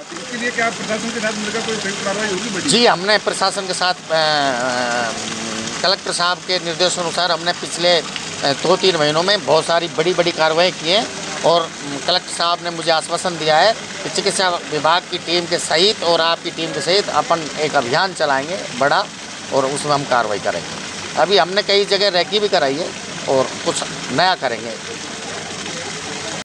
इसके लिए क्या प्रशासन के साथ मिलकर कोई संयुक्त कार्रवाई होगी? जी, हमने प्रशासन के साथ कलेक्टर साहब के निर्देशानुसार हमने पिछले 2-3 महीनों में बहुत सारी बड़ी कार्रवाई की है और कलेक्टर साहब ने मुझे आश्वासन दिया है कि चिकित्सा विभाग की टीम के सहित और आपकी टीम के सहित अपन एक अभियान चलाएँगे बड़ा और उसमें हम कार्रवाई करेंगे। अभी हमने कई जगह रैकी भी कराई है और कुछ नया करेंगे।